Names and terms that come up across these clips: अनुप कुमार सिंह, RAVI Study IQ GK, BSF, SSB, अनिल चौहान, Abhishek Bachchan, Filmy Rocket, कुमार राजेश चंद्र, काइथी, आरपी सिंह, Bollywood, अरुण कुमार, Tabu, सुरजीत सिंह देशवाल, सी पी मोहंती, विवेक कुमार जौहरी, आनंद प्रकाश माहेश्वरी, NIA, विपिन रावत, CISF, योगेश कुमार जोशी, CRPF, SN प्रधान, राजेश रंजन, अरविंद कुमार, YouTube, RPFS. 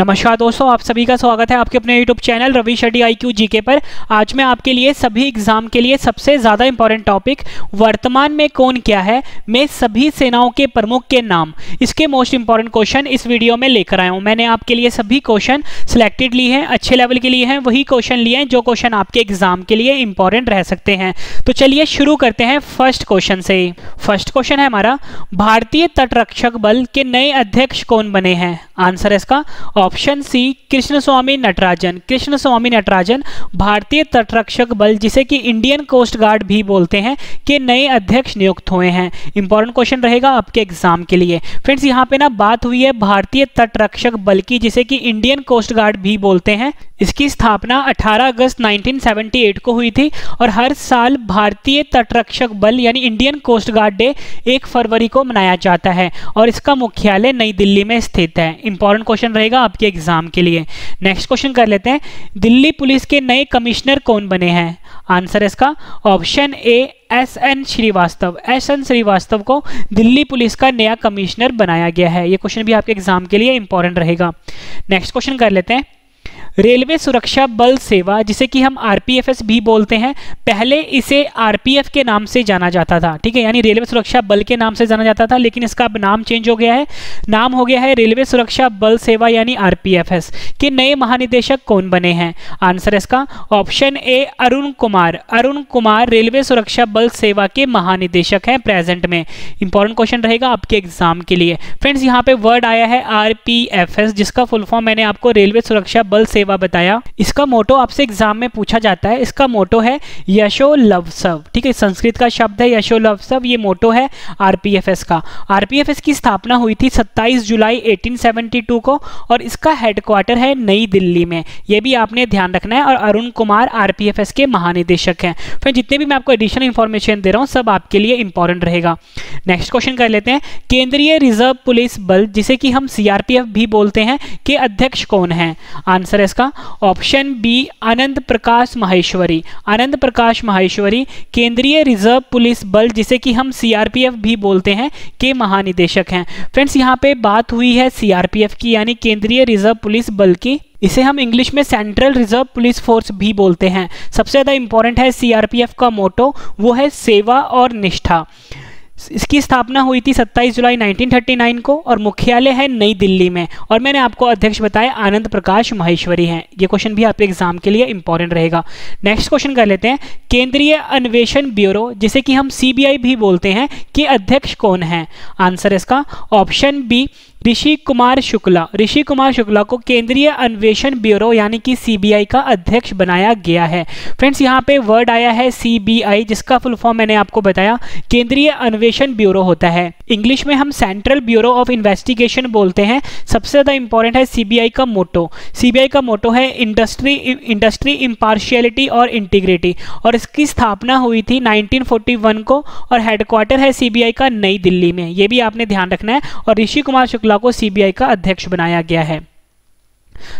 नमस्कार दोस्तों, आप सभी का स्वागत है आपके अपने YouTube channel Ravi Shetty IQ GK पर। आज मैं आपके लिए सभी एग्जाम के लिए सबसे ज़्यादा इंपॉर्टेंट टॉपिक वर्तमान में कौन क्या है मैं सभी सेनाओं के प्रमुख के नाम, इसके मोस्ट इंपॉर्टेंट क्वेश्चन इस वीडियो में लेकर आया हूँ। मैंने आपके लिए सभी क्वेश्चन सिलेक्टेड लिए हैं, अच्छे लेवल के लिए हैं, वही क्वेश्चन लिए हैं जो क्वेश्चन आपके एग्जाम के लिए इंपॉर्टेंट रह सकते हैं। तो चलिए शुरू करते हैं फर्स्ट क्वेश्चन से। फर्स्ट क्वेश्चन है हमारा, भारतीय तटरक्षक बल के नए अध्यक्ष कौन बने हैं? आंसर है इसका ऑप्शन सी कृष्ण स्वामी नटराजन। कृष्ण स्वामी नटराजन भारतीय तटरक्षक बल, जिसे कि इंडियन कोस्ट गार्ड भी बोलते हैं, के नए अध्यक्ष नियुक्त हुए हैं। इंपॉर्टेंट क्वेश्चन रहेगा आपके एग्जाम के लिए। फ्रेंड्स, यहाँ पे ना बात हुई है भारतीय तटरक्षक बल की, जिसे कि इंडियन कोस्ट गार्ड भी बोलते हैं। इसकी स्थापना 18 अगस्त 1978 को हुई थी और हर साल भारतीय तटरक्षक बल यानी इंडियन कोस्ट गार्ड डे 1 फरवरी को मनाया जाता है और इसका मुख्यालय नई दिल्ली में स्थित है। इंपॉर्टेंट क्वेश्चन रहेगा आपके एग्जाम के लिए। नेक्स्ट क्वेश्चन कर लेते हैं, दिल्ली पुलिस के नए कमिश्नर कौन बने हैं? आंसर इसका option A S N Srivastava. S N Srivastava को दिल्ली पुलिस का नया कमिश्नर बनाया गया है। ये क्वेश्चन भी आपके एग्जाम के लिए इंपॉर्टेंट रहेगा। नेक्स्ट क्वेश्चन कर लेते हैं, रेलवे सुरक्षा बल सेवा, जिसे कि हम RPFS भी बोलते हैं, पहले इसे RPF के नाम से जाना जाता था। ठीक है, यानी रेलवे सुरक्षा बल के नाम से जाना जाता था, लेकिन इसका अब नाम चेंज हो गया है। नाम हो गया है रेलवे सुरक्षा बल सेवा यानी RPFS। के नए महानिदेशक कौन बने हैं? आंसर इसका option A अरुण कुमार। अरुण कुमार railway सुरक्षा बल सेवा के महानिदेशक हैं प्रेजेंट में। इंपॉर्टेंट क्वेश्चन रहेगा आपके एग्जाम के लिए। फ्रेंड्स, यहाँ पे वर्ड आया है RPFS, जिसका फुल फॉर्म मैंने आपको रेलवे सुरक्षा बल सेवा बताया। इसका मोटो आपसे एग्जाम में पूछा जाता है। इसका मोटो है यशो लव सब। ठीक है, संस्कृत का शब्द है यशो लव सब। ये मोटो है RPFS का। RPFS की स्थापना हुई थी 27 जुलाई 1872 को और इसका हेडक्वार्टर है नई दिल्ली में। ये भी आपने ध्यान रखना है। और अरुण कुमार RPFS के महानिदेशक हैं। फिर जितने भी मैं आपको एडिशनल इंफॉर्मेशन दे रहा हूँ सब आपके लिए इंपॉर्टेंट रहेगा। नेक्स्ट क्वेश्चन कर लेते हैं, केंद्रीय रिजर्व पुलिस बल, जिसे कि हम CRPF भी बोलते हैं, के अध्यक्ष कौन है? आंसर इसका ऑप्शन बी आनंद प्रकाश माहेश्वरी। आनंद प्रकाश माहेश्वरी केंद्रीय रिजर्व पुलिस बल, जिसे कि हम CRPF भी बोलते हैं, के महानिदेशक हैं। फ्रेंड्स, यहाँ पे बात हुई है CRPF की यानी केंद्रीय रिजर्व पुलिस बल की। इसे हम इंग्लिश में सेंट्रल रिजर्व पुलिस फोर्स भी बोलते हैं। सबसे ज़्यादा इंपॉर्टेंट है CRPF का मोटो, वो है सेवा और निष्ठा। इसकी स्थापना हुई थी 27 जुलाई 1939 को और मुख्यालय है नई दिल्ली में। और मैंने आपको अध्यक्ष बताया आनंद प्रकाश माहेश्वरी हैं। ये क्वेश्चन भी आपके एग्जाम के लिए इंपॉर्टेंट रहेगा। नेक्स्ट क्वेश्चन कर लेते हैं, केंद्रीय अन्वेषण ब्यूरो, जिसे कि हम CBI भी बोलते हैं, के अध्यक्ष कौन हैं? आंसर इसका ऑप्शन बी ऋषि कुमार शुक्ला। ऋषि कुमार शुक्ला को केंद्रीय अन्वेषण ब्यूरो यानी कि CBI का अध्यक्ष बनाया गया है। फ्रेंड्स, यहाँ पे वर्ड आया है CBI, जिसका फुल फॉर्म मैंने आपको बताया केंद्रीय अन्वेषण ब्यूरो होता है। इंग्लिश में हम सेंट्रल ब्यूरो ऑफ इन्वेस्टिगेशन बोलते हैं। सबसे ज़्यादा इंपॉर्टेंट है CBI का मोटो। CBI का मोटो है इंडस्ट्री इम्पार्शियलिटी और इंटीग्रिटी। और इसकी स्थापना हुई थी 1941 को और हेडक्वार्टर है CBI का नई दिल्ली में। ये भी आपने ध्यान रखना है। और ऋषि कुमार शुक्ला को CBI का अध्यक्ष बनाया गया है।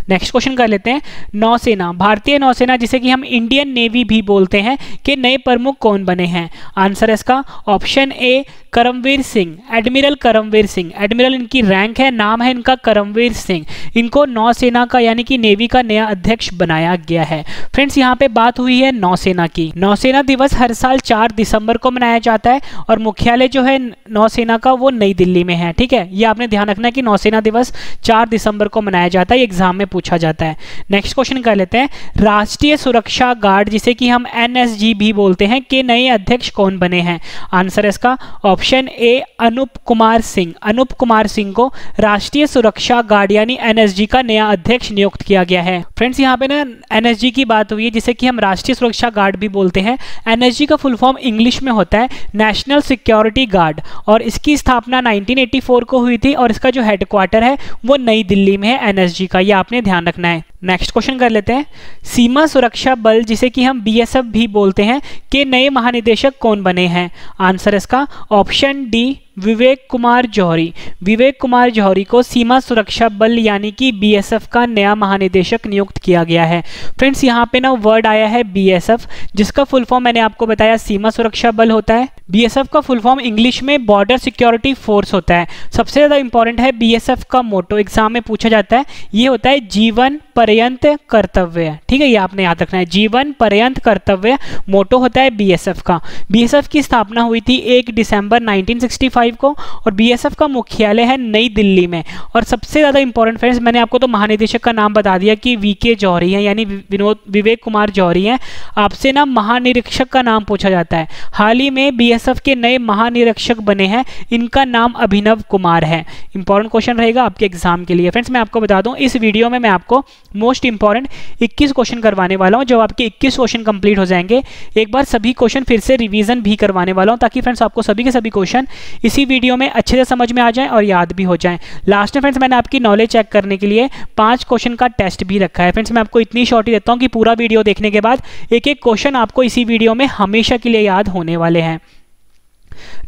नेक्स्ट क्वेश्चन कर लेते हैं, नौसेना, भारतीय नौसेना, जिसे कि हम इंडियन नेवी भी बोलते हैं, के नए प्रमुख कौन बने हैं? आंसर इसका option A Karambir Singh. Admiral Karambir Singh, admiral इनकी रैंक है, नाम है इनका करमवीर सिंह। इनको नौसेना का यानी कि नेवी का नया अध्यक्ष बनाया गया है। फ्रेंड्स, यहाँ पे बात हुई है नौसेना की। नौसेना दिवस हर साल 4 दिसंबर को मनाया जाता है और मुख्यालय जो है नौसेना का वो नई दिल्ली में है। ठीक है, ये आपने ध्यान रखना है कि नौसेना दिवस 4 दिसंबर को मनाया जाता है, एग्जाम में पूछा जाता है। नेक्स्ट क्वेश्चन कर लेते हैं, राष्ट्रीय सुरक्षा गार्ड, जिसे कि हम NSG भी बोलते हैं, के नए अध्यक्ष कौन बने हैं? आंसर इसका ऑप्शन ए अनुप कुमार सिंह। अनुप कुमार सिंह को राष्ट्रीय सुरक्षा गार्ड यानी NSG का नया अध्यक्ष नियुक्त किया गया है। फ्रेंड्स, यहाँ पे ना NSG की बात हुई है, जिसे कि हम राष्ट्रीय सुरक्षा गार्ड भी बोलते हैं। NSG का फुल फॉर्म इंग्लिश में होता है नेशनल सिक्योरिटी गार्ड। और इसकी स्थापना 1984 को हुई थी और इसका जो हेडक्वार्टर है वो नई दिल्ली में है NSG का। यह आपने ध्यान रखना है। नेक्स्ट क्वेश्चन कर लेते हैं, सीमा सुरक्षा बल, जिसे कि हम BSF भी बोलते हैं, के नए महानिदेशक कौन बने हैं? आंसर इसका ऑप्शन डी विवेक कुमार जौहरी। विवेक कुमार जौहरी को सीमा सुरक्षा बल यानी कि बीएसएफ का नया महानिदेशक नियुक्त किया गया है। फ्रेंड्स यहाँ पे ना वर्ड आया है बीएसएफ, जिसका फुल फॉर्म मैंने आपको बताया सीमा सुरक्षा बल होता है। बीएसएफ का फुल फॉर्म इंग्लिश में बॉर्डर सिक्योरिटी फोर्स होता है। सबसे ज्यादा इंपॉर्टेंट है बीएसएफ का मोटो, एग्जाम में पूछा जाता है, ये होता है जीवन पर्यंत कर्तव्य। ठीक है, ये आपने याद रखना है, जीवन पर्यंत कर्तव्य मोटो होता है बीएसएफ का। बीएसएफ की स्थापना हुई थी 1 दिसंबर 1965 को और बीएसएफ का मुख्यालय है नई दिल्ली में। और सबसे ज्यादा इंपॉर्टेंट फ्रेंड्स मैंने आपको तो महानिदेशक का नाम बता दिया कि वीके जौहरी है, यानी विवेक कुमार जौहरी है। आपसे ना महानिरीक्षक का नाम पूछा जाता है। हाल ही में बीएसएफ के नए महानिरीक्षक बने हैं, इनका नाम अभिनव कुमार है। इंपॉर्टेंट क्वेश्चन रहेगा आपके एग्जाम के लिए। फ्रेंड्स मैं आपको बता दूं, इस वीडियो में मैं आपको मोस्ट इंपॉर्टेंट 21 क्वेश्चन करवाने वाला हूं। जब आपके 21 क्वेश्चन कंप्लीट हो जाएंगे, एक बार सभी क्वेश्चन फिर से रिवीजन भी करवाने वाला हूं, ताकि फ्रेंड्स आपको सभी के सभी क्वेश्चन इसी वीडियो में अच्छे से समझ में आ जाएं और याद भी हो जाएं। लास्ट में फ्रेंड्स मैंने आपकी नॉलेज चेक करने के लिए 5 क्वेश्चन का टेस्ट भी रखा है। फ्रेंड्स मैं आपको इतनी शॉर्ट ही देता हूं कि पूरा वीडियो देखने के बाद एक-एक क्वेश्चन आपको इसी वीडियो में हमेशा के लिए याद होने वाले हैं।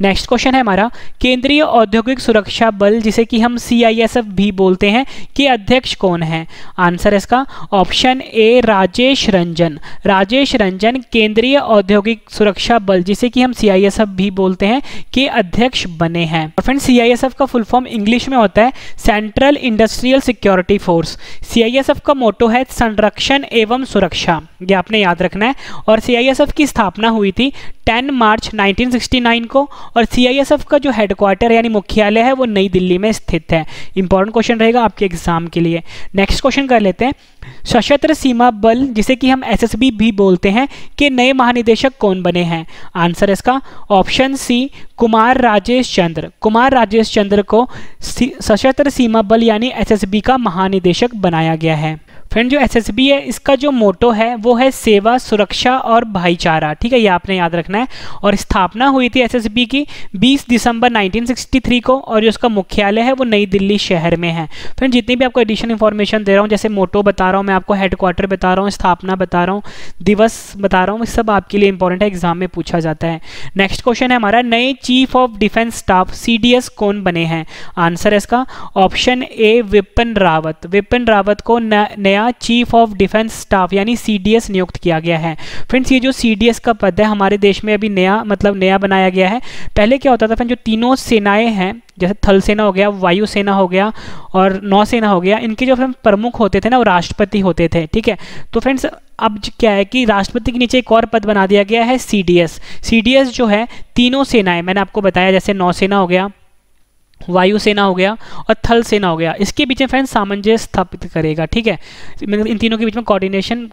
नेक्स्ट क्वेश्चन है हमारा, केंद्रीय औद्योगिक सुरक्षा बल जिसे कि हम CISF भी बोलते हैं के अध्यक्ष कौन है? आंसर इसका ऑप्शन ए राजेश रंजन। राजेश रंजन केंद्रीय औद्योगिक सुरक्षा बल जिसे कि हम CISF भी बोलते हैं के अध्यक्ष बने हैं। और फ्रेंड्स CISF का फुल फॉर्म इंग्लिश में होता है central industrial security force. CISF का मोटो है संरक्षण एवं सुरक्षा, ये आपने याद रखना है। और CISF की स्थापना हुई थी 10 मार्च 1969 को और CISF का जो हेडक्वार्टर यानी मुख्यालय है वो नई दिल्ली में स्थित है। इंपॉर्टेंट क्वेश्चन रहेगा आपके एग्जाम के लिए। नेक्स्ट क्वेश्चन कर लेते हैं, सशस्त्र सीमा बल जिसे कि हम SSB भी बोलते हैं के नए महानिदेशक कौन बने हैं? आंसर इसका ऑप्शन सी कुमार राजेश चंद्र। कुमार राजेश चंद्र को सशस्त्र सीमा बल यानी SSB का महानिदेशक बनाया गया है। फ्रेंड जो SSB है इसका जो मोटो है वो है सेवा, सुरक्षा और भाईचारा। ठीक है, ये आपने याद रखना है। और स्थापना हुई थी SSB की 20 दिसंबर 1963 को और जो उसका मुख्यालय है वो नई दिल्ली शहर में है। फ्रेंड जितनी भी आपको एडिशनल इन्फॉर्मेशन दे रहा हूँ, जैसे मोटो बता रहा हूँ मैं आपको, हेडक्वार्टर बता रहा हूँ, स्थापना बता रहा हूँ, दिवस बता रहा हूँ, सब आपके लिए इंपॉर्टेंट है, एग्जाम में पूछा जाता है। नेक्स्ट क्वेश्चन है हमारा, नए chief of defence staff CDS कौन बने हैं? आंसर इसका ऑप्शन ए विपिन रावत। विपिन रावत को नया चीफ ऑफ डिफेंस स्टाफ यानी CDS नियुक्त किया गया है। फ्रेंड्स ये जो CDS का पद है हमारे देश में अभी नया बनाया गया है। पहले क्या होता था फ्रेंड्स, जो तीनों सेनाएं हैं जैसे थल सेना हो गया, वायु सेना हो गया और नौसेना हो गया, इनके जो प्रमुख होते थे ना वो राष्ट्रपति होते थे। ठीक है, तो फ्रेंड्स अब क्या है कि राष्ट्रपति के नीचे एक और पद बना दिया गया है CDS। CDS जो है तीनों सेनाएं मैंने आपको बताया, जैसे नौसेना हो गया, वायुसेना हो गया और थल सेना हो गया, इसके बीच में फ्रेंड्स सामंजस्य स्थापित करेगा। ठीक है, इन तीनों के बीच में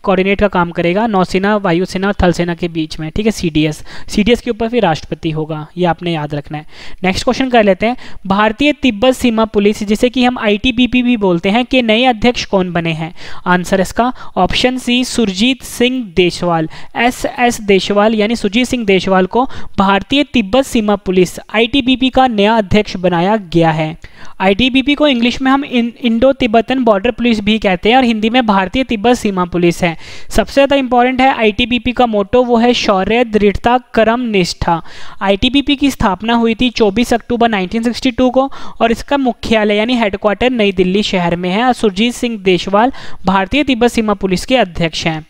कोऑर्डिनेट का काम करेगा, नौसेना, वायुसेना और थल सेना के बीच में। ठीक है, CDS के ऊपर फिर राष्ट्रपति होगा, ये आपने याद रखना है। नेक्स्ट क्वेश्चन कर लेते हैं, भारतीय तिब्बत सीमा पुलिस जिसे कि हम ITBP भी बोलते हैं के नए अध्यक्ष कौन बने हैं? आंसर इसका option C सुरजीत सिंह देशवाल। SS Deswal यानी सुरजीत सिंह देशवाल को भारतीय तिब्बत सीमा पुलिस ITBP का नया अध्यक्ष बनाया गया है। ITBP को इंग्लिश में हम इंडो तिब्बतन बॉर्डर पुलिस भी कहते हैं और हिंदी में भारतीय तिब्बत सीमा पुलिस है। सबसे ज्यादा इंपॉर्टेंट है ITBP का मोटो, वो है शौर्य, दृढ़ता, कर्म, निष्ठा। ITBP की स्थापना हुई थी 24 अक्टूबर 1962 को और इसका मुख्यालय यानी हेडक्वार्टर नई दिल्ली शहर में है। सुरजीत सिंह देशवाल भारतीय तिब्बत सीमा पुलिस के अध्यक्ष हैं।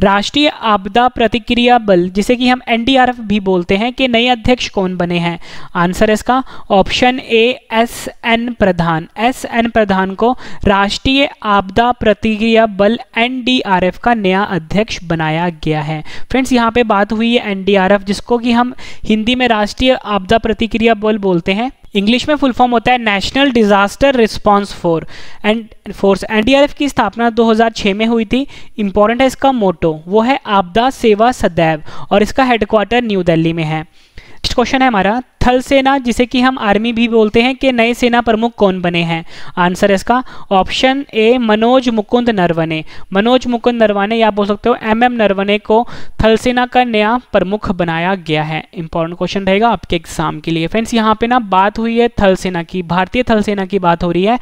राष्ट्रीय आपदा प्रतिक्रिया बल जिसे कि हम NDRF भी बोलते हैं के नए अध्यक्ष कौन बने हैं? आंसर इसका option A SN प्रधान। SN प्रधान को राष्ट्रीय आपदा प्रतिक्रिया बल NDRF का नया अध्यक्ष बनाया गया है। फ्रेंड्स यहाँ पे बात हुई है NDRF, जिसको कि हम हिंदी में राष्ट्रीय आपदा प्रतिक्रिया बल बोलते हैं। इंग्लिश में फुल फॉर्म होता है national disaster response force. NDRF की स्थापना 2006 में हुई थी। इंपॉर्टेंट है इसका मोटो, वो है आपदा सेवा सदैव और इसका हेडक्वार्टर न्यू दिल्ली में है। नेक्स्ट क्वेश्चन है हमारा, थल सेना जिसे कि हम आर्मी भी बोलते हैं के नए सेना प्रमुख कौन बने हैं? आंसर इसका ऑप्शन ए मनोज मुकुंद नरवणे। मनोज मुकुंद नरवणे या बोल सकते हो MM नरवणे को थल सेना का नया प्रमुख बनाया गया है। इंपॉर्टेंट क्वेश्चन रहेगा आपके एग्जाम के लिए। फ्रेंड्स यहाँ पे ना बात हुई है थल सेना की, भारतीय थल सेना की बात हो रही है।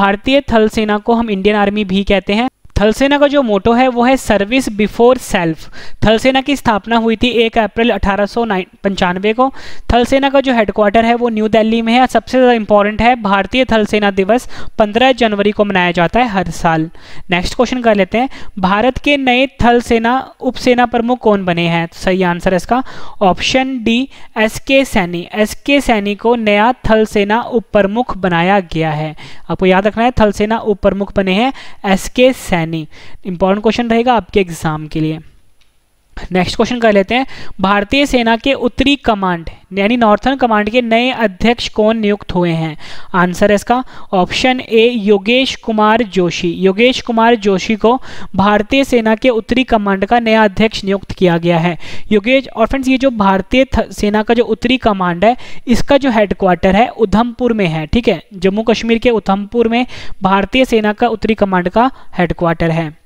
भारतीय थल सेना को हम इंडियन आर्मी भी कहते हैं। थलसेना का जो मोटो है वो है सर्विस बिफोर सेल्फ। थलसेना की स्थापना हुई थी 1 अप्रैल 1895 को। थलसेना का जो हेडक्वार्टर है वो न्यू दिल्ली में है। सबसे ज़्यादा इंपॉर्टेंट है भारतीय थलसेना दिवस 15 जनवरी को मनाया जाता है हर साल। नेक्स्ट क्वेश्चन कर लेते हैं, भारत के नए थलसेना उपसेना प्रमुख कौन बने हैं? सही आंसर है इसका ऑप्शन डी एस के सैनी। एस के सैनी को नया थलसेना उप प्रमुख बनाया गया है। आपको याद रखना है थलसेना उप प्रमुख बने हैं एस के सैनी। इंपॉर्टेंट क्वेश्चन रहेगा आपके एग्जाम के लिए। नेक्स्ट क्वेश्चन कर लेते हैं, भारतीय सेना के उत्तरी कमांड यानी नॉर्थर्न कमांड के नए अध्यक्ष कौन नियुक्त हुए हैं? आंसर है इसका ऑप्शन ए योगेश कुमार जोशी। योगेश कुमार जोशी को भारतीय सेना के उत्तरी कमांड का नया अध्यक्ष नियुक्त किया गया है। योगेश, और फ्रेंड्स ये जो भारतीय सेना का जो उत्तरी कमांड है इसका जो हेडक्वार्टर है उधमपुर में है। ठीक है, जम्मू कश्मीर के उधमपुर में भारतीय सेना का उत्तरी कमांड का हेडक्वार्टर है।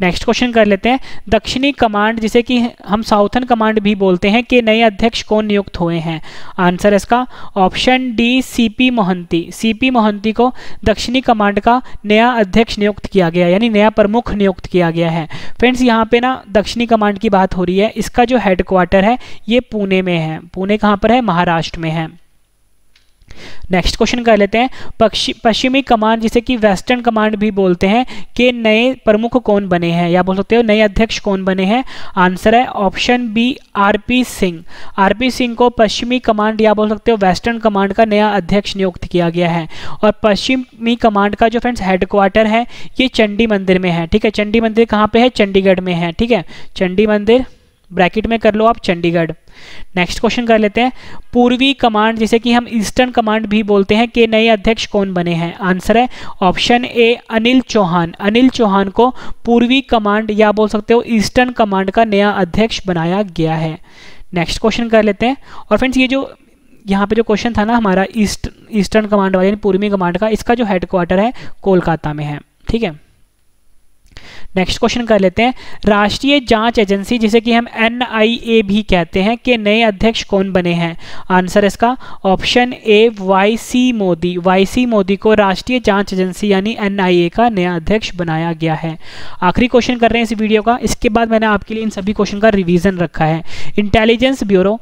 नेक्स्ट क्वेश्चन कर लेते हैं, दक्षिणी कमांड जिसे कि हम साउथर्न कमांड भी बोलते हैं के नए अध्यक्ष कौन नियुक्त हुए हैं? आंसर इसका option D CP Mohanty. CP Mohanty को दक्षिणी कमांड का नया अध्यक्ष नियुक्त किया गया यानी नया प्रमुख नियुक्त किया गया है। फ्रेंड्स यहाँ पे ना दक्षिणी कमांड की बात हो रही है, इसका जो हेडक्वार्टर है ये पुणे में है। पुणे कहाँ पर है? महाराष्ट्र में है। नेक्स्ट क्वेश्चन कर लेते हैं, पश्चिमी कमांड जिसे कि वेस्टर्न कमांड भी बोलते हैं के नए प्रमुख कौन बने हैं या बोल सकते हो नए अध्यक्ष कौन बने हैं? आंसर है option B आरपी सिंह। आरपी सिंह को पश्चिमी कमांड या बोल सकते हो वेस्टर्न कमांड का नया अध्यक्ष नियुक्त किया गया है। और पश्चिमी कमांड का जो फ्रेंड्स हेडक्वार्टर है ये चंडी मंदिर में है। ठीक है, चंडी मंदिर कहाँ पर है? चंडीगढ़ में है। ठीक है, चंडी मंदिर ब्रैकेट में कर लो आप चंडीगढ़। नेक्स्ट क्वेश्चन कर लेते हैं, पूर्वी कमांड जिसे कि हम ईस्टर्न कमांड भी बोलते हैं के नए अध्यक्ष कौन बने हैं? आंसर है ऑप्शन ए अनिल चौहान। अनिल चौहान को पूर्वी कमांड या बोल सकते हो ईस्टर्न कमांड का नया अध्यक्ष बनाया गया है। नेक्स्ट क्वेश्चन कर लेते हैं, और फ्रेंड्स ये जो यहाँ पे जो क्वेश्चन था ना हमारा ईस्टर्न कमांड वाला यानी पूर्वी कमांड का, इसका जो हेडक्वार्टर है कोलकाता में है। ठीक है, नेक्स्ट क्वेश्चन कर लेते हैं, राष्ट्रीय जांच एजेंसी जिसे कि हम NIA भी कहते हैं के नए अध्यक्ष कौन बने हैं? आंसर इसका option A YC Modi. YC Modi को राष्ट्रीय जांच एजेंसी यानी NIA का नया अध्यक्ष बनाया गया है। आखिरी क्वेश्चन कर रहे हैं इस वीडियो का, इसके बाद मैंने आपके लिए इन सभी क्वेश्चन का रिवीजन रखा है। इंटेलिजेंस ब्यूरो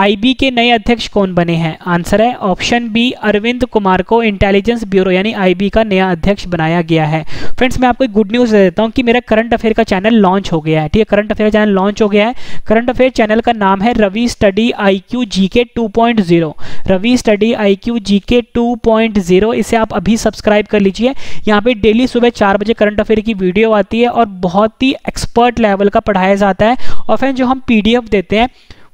IB के नए अध्यक्ष कौन बने हैं? आंसर है ऑप्शन बी अरविंद कुमार को इंटेलिजेंस ब्यूरो यानी IB का नया अध्यक्ष बनाया गया है। फ्रेंड्स मैं आपको गुड न्यूज़ दे देता हूं कि मेरा करंट अफेयर का चैनल लॉन्च हो गया है। ठीक है, करंट अफेयर चैनल लॉन्च हो गया है। करंट अफेयर चैनल का नाम है Ravi study IQ GK 2.0। Ravi study IQ GK 2.0, इसे आप अभी सब्सक्राइब कर लीजिए। यहाँ पर डेली सुबह 4 बजे करंट अफेयर की वीडियो आती है और बहुत ही एक्सपर्ट लेवल का पढ़ाया जाता है। और फ्रेंड्स जो हम PDF देते हैं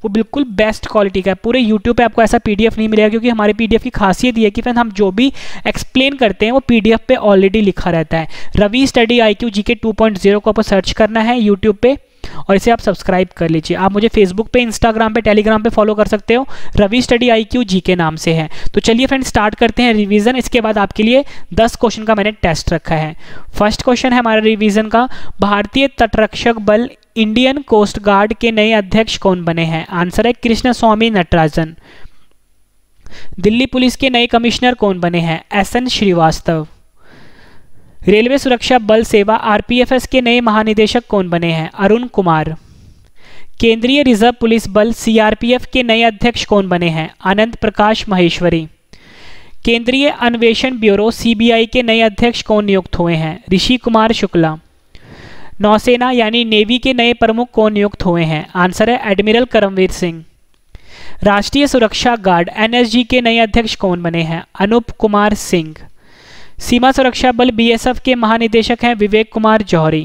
वो बिल्कुल बेस्ट क्वालिटी का है। पूरे YouTube पे आपको ऐसा PDF नहीं मिलेगा, क्योंकि हमारे PDF की खासियत ये है कि फ्रेंड हम जो भी एक्सप्लेन करते हैं वो PDF पे ऑलरेडी लिखा रहता है। रवि स्टडी IQ GK 2.0 को आपको सर्च करना है YouTube पे और इसे आप सब्सक्राइब कर लीजिए। आप मुझे Facebook पे, Instagram पे, Telegram पे फॉलो कर सकते हो, रवि स्टडी IQ GK नाम से है। तो चलिए फ्रेंड स्टार्ट करते हैं रिवीजन। इसके बाद आपके लिए 10 क्वेश्चन का मैंने टेस्ट रखा है। फर्स्ट क्वेश्चन है हमारा रिवीजन का, भारतीय तटरक्षक बल इंडियन कोस्ट गार्ड के नए अध्यक्ष कौन बने हैं? आंसर है कृष्ण स्वामी नटराजन। दिल्ली पुलिस के नए कमिश्नर कौन बने हैं? SN श्रीवास्तव। रेलवे सुरक्षा बल सेवा RPFS के नए महानिदेशक कौन बने हैं? अरुण कुमार। केंद्रीय रिजर्व पुलिस बल CRPF के नए अध्यक्ष कौन बने हैं? आनंद प्रकाश माहेश्वरी। केंद्रीय अन्वेषण ब्यूरो CBI के नए अध्यक्ष कौन नियुक्त हुए हैं? ऋषि कुमार शुक्ला। नौसेना यानी नेवी के नए प्रमुख कौन नियुक्त हुए हैं? आंसर है एडमिरल करमवीर सिंह। राष्ट्रीय सुरक्षा गार्ड NSG के नए अध्यक्ष कौन बने हैं? अनुप कुमार सिंह। सीमा सुरक्षा बल BSF के महानिदेशक हैं विवेक कुमार जौहरी।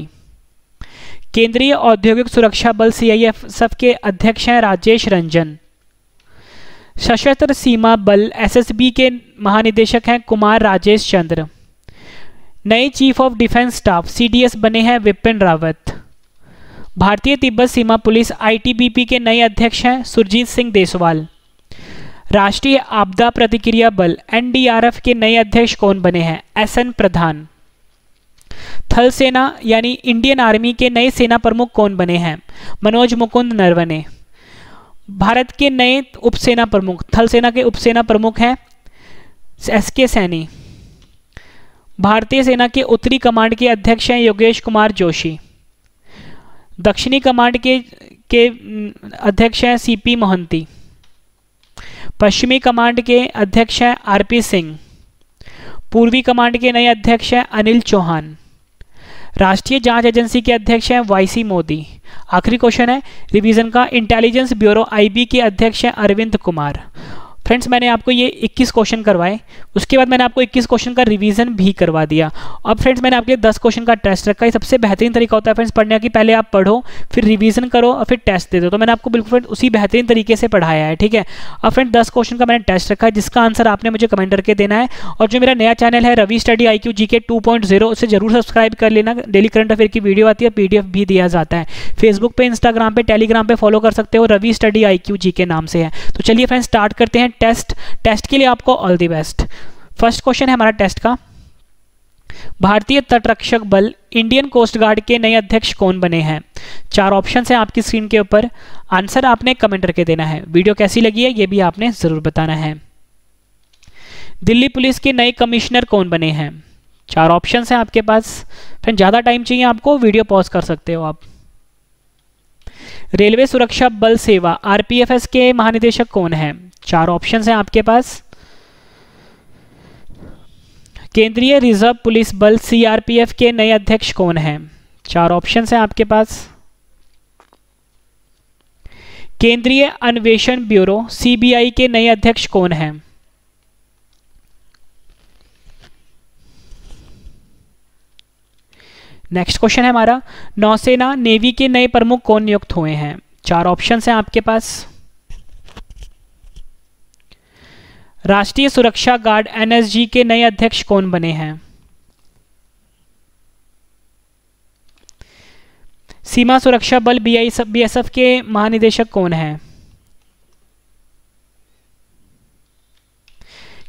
केंद्रीय औद्योगिक सुरक्षा बल CISF के अध्यक्ष हैं राजेश रंजन। सशस्त्र सीमा बल SSB के महानिदेशक हैं कुमार राजेश चंद्र। नए chief of defence staff CDS बने हैं विपिन रावत। भारतीय तिब्बत सीमा पुलिस ITBP के नए अध्यक्ष हैं सुरजीत सिंह देशवाल। राष्ट्रीय आपदा प्रतिक्रिया बल NDRF के नए अध्यक्ष कौन बने हैं? SN प्रधान। थल सेना यानी इंडियन आर्मी के नए सेना प्रमुख कौन बने हैं? मनोज मुकुंद नरवणे। भारत के नए उपसेना प्रमुख, थल सेना के उपसेना प्रमुख हैं SK सैनी। भारतीय सेना के उत्तरी कमांड के अध्यक्ष हैं योगेश कुमार जोशी। दक्षिणी कमांड के अध्यक्ष हैं सी पी मोहंती। पश्चिमी कमांड के अध्यक्ष हैं आरपी सिंह। पूर्वी कमांड के नए अध्यक्ष हैं अनिल चौहान। राष्ट्रीय जांच एजेंसी के अध्यक्ष हैं वाईसी मोदी। आखिरी क्वेश्चन है रिवीजन का, इंटेलिजेंस ब्यूरो आईबी के अध्यक्ष हैं अरविंद कुमार। फ्रेंड्स मैंने आपको ये 21 क्वेश्चन करवाए, उसके बाद मैंने आपको 21 क्वेश्चन का रिवीजन भी करवा दिया। अब फ्रेंड्स मैंने आपके 10 क्वेश्चन का टेस्ट रखा है। सबसे बेहतरीन तरीका होता है फ्रेंड्स पढ़ने की, पहले आप पढ़ो फिर रिवीजन करो और फिर टेस्ट दे दो। तो मैंने आपको बिल्कुल उसी बेहतरीन तरीके से पढ़ाया है, ठीक है। अब फ्रेंड 10 क्वेश्चन का मैंने टेस्ट रखा है, जिसका आंसर आपने मुझे कमेंट करके देना है। और जो मेरा नया चैनल है रवि स्टडी IQ GK 2.0, उसे जरूर सब्सक्राइब कर लेना। डेली करंट अफेयर की वीडियो आती है, PDF भी दिया जाता है। फेसबुक पे, इंस्टाग्राम पे, टेलीग्राम पे फॉलो कर सकते हो, रवि स्टडी IQ GK नाम से है। तो चलिए फ्रेंड्स स्टार्ट करते हैं टेस्ट के लिए आपको all the best. First question है हमारा टेस्ट का, भारतीय तटरक्षक बल इंडियन कोस्ट गार्ड के नए अध्यक्ष कौन बने हैं। चार ऑप्शंस हैं आपकी स्क्रीन के ऊपर, आंसर आपने कमेंट करके देना है। वीडियो कैसी लगी है ये भी आपने जरूर बताना है। दिल्ली पुलिस के नए कमिश्नर कौन बने हैं। चार ऑप्शंस हैं आपके पास। फ्रेंड ज्यादा टाइम चाहिए आपको, वीडियो पॉज कर सकते हो आप। रेलवे सुरक्षा बल सेवा RPFS के महानिदेशक कौन है। चार ऑप्शंस हैं आपके पास। केंद्रीय रिजर्व पुलिस बल CRPF के नए अध्यक्ष कौन हैं। चार ऑप्शंस हैं आपके पास। केंद्रीय अन्वेषण ब्यूरो CBI के नए अध्यक्ष कौन हैं। नेक्स्ट क्वेश्चन है हमारा, नौसेना नेवी के नए प्रमुख कौन नियुक्त हुए हैं। चार ऑप्शंस हैं आपके पास। राष्ट्रीय सुरक्षा गार्ड NSG के नए अध्यक्ष कौन बने हैं। सीमा सुरक्षा बल BSF के महानिदेशक कौन हैं।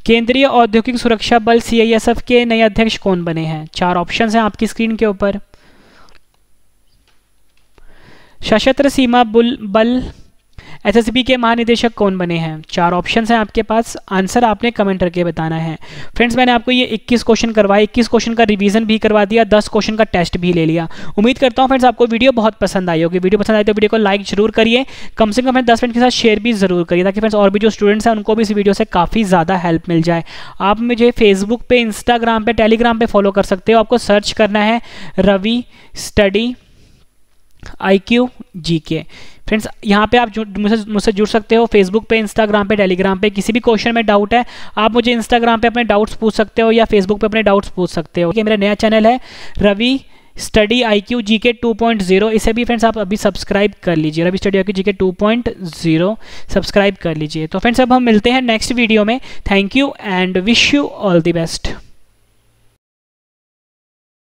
केंद्रीय औद्योगिक सुरक्षा बल CISF के नए अध्यक्ष कौन बने हैं। चार ऑप्शंस हैं आपकी स्क्रीन के ऊपर। सशस्त्र सीमा बल SSB के महानिदेशक कौन बने हैं। चार ऑप्शंस हैं आपके पास, आंसर आपने कमेंट करके बताना है। फ्रेंड्स मैंने आपको ये 21 क्वेश्चन करवाए, 21 क्वेश्चन का रिवीजन भी करवा दिया, 10 क्वेश्चन का टेस्ट भी ले लिया। उम्मीद करता हूँ फ्रेंड्स आपको वीडियो बहुत पसंद आई होगी। वीडियो पसंद आई तो वीडियो को लाइक जरूर करिए, कम से कम फ्रेंड्स 10 फ्रेंड के साथ शेयर भी जरूर करिए, ताकि फ्रेंड्स और भी जो स्टूडेंट्स हैं उनको भी इस वीडियो से काफ़ी ज़्यादा हेल्प मिल जाए। आप मुझे फेसबुक पे, इंस्टाग्राम पे, टेलीग्राम पे फॉलो कर सकते हो। आपको सर्च करना है Ravi study IQ GK। Friends यहाँ पे आप मुझसे जुड़ सकते हो, फेसबुक पे, इंस्टाग्राम पे, टेलीग्राम पे। किसी भी क्वेश्चन में डाउट है आप मुझे इंस्टाग्राम पे अपने डाउट्स पूछ सकते हो या फेसबुक पे अपने डाउट्स पूछ सकते हो। ये मेरा नया चैनल है रवि स्टडी IQ GK 2.0, इसे भी फ्रेंड्स आप अभी सब्सक्राइब कर लीजिए। Ravi study IQ GK 2.0 subscribe कर लीजिए। तो फ्रेंड्स अब हम मिलते हैं नेक्स्ट वीडियो में। Thank you and wish you all the best.